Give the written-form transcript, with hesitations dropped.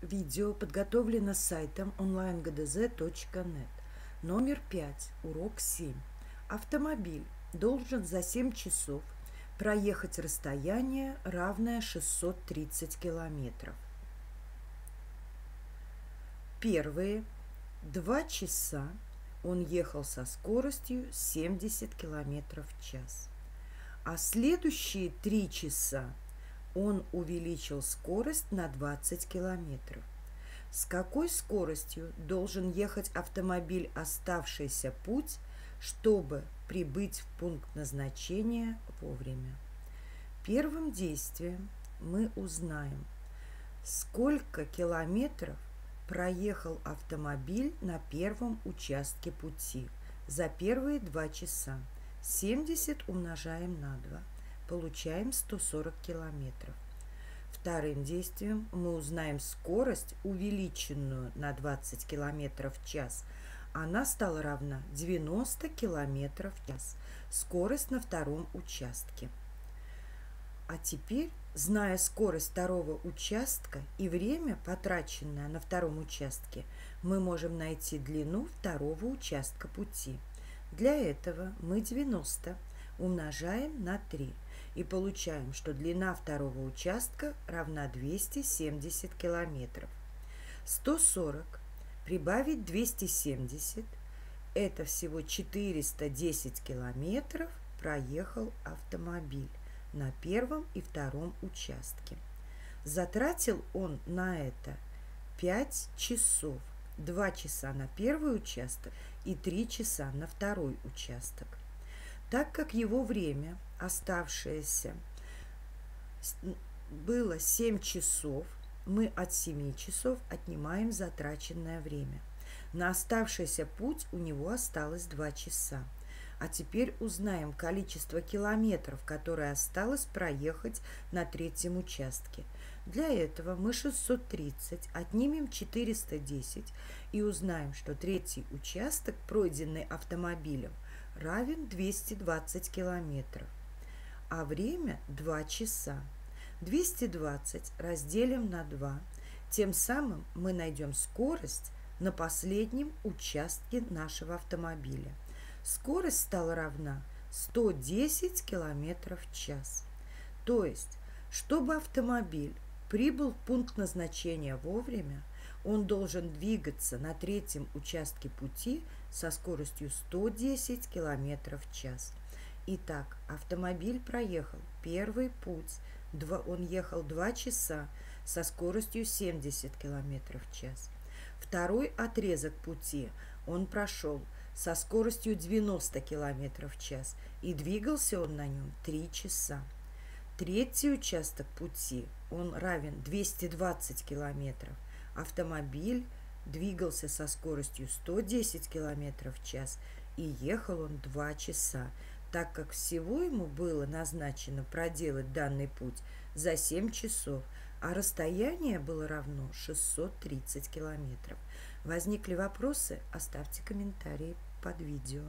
Видео подготовлено сайтом онлайн гдз.net. Номер 5. Урок 7. Автомобиль должен за 7 часов проехать расстояние, равное 630 километров. Первые 2 часа он ехал со скоростью 70 километров в час. А следующие 3 часа он увеличил скорость на 20 километров. С какой скоростью должен ехать автомобиль оставшийся путь, чтобы прибыть в пункт назначения вовремя? Первым действием мы узнаем, сколько километров проехал автомобиль на первом участке пути за первые 2 часа. 70 умножаем на 2. Получаем 140 километров. Вторым действием мы узнаем скорость, увеличенную на 20 километров в час. Она стала равна 90 километров в час. Скорость на втором участке. А теперь, зная скорость второго участка и время, потраченное на втором участке, мы можем найти длину второго участка пути. Для этого мы 90 умножаем на 3 и получаем, что длина второго участка равна 270 километров. 140 прибавить 270 – это всего 410 километров проехал автомобиль на первом и втором участке. Затратил он на это 5 часов. 2 часа на первый участок и 3 часа на второй участок. Так как его время, оставшееся, было 7 часов, мы от 7 часов отнимаем затраченное время. На оставшийся путь у него осталось 2 часа. А теперь узнаем количество километров, которое осталось проехать на третьем участке. Для этого мы 630 отнимем 410 и узнаем, что третий участок, пройденный автомобилем, равен 220 километров, а время 2 часа. 220 разделим на 2, тем самым мы найдем скорость на последнем участке нашего автомобиля. Скорость стала равна 110 километров в час. То есть, чтобы автомобиль прибыл в пункт назначения вовремя, он должен двигаться на третьем участке пути со скоростью 110 километров в час. Итак, автомобиль проехал первый путь. Он ехал 2 часа со скоростью 70 километров в час. Второй отрезок пути он прошел со скоростью 90 километров в час, и двигался он на нем 3 часа. Третий участок пути, он равен 220 километров. Автомобиль двигался со скоростью 110 километров в час, и ехал он 2 часа, так как всего ему было назначено проделать данный путь за 7 часов, а расстояние было равно 630 километров. Возникли вопросы? Оставьте комментарии под видео.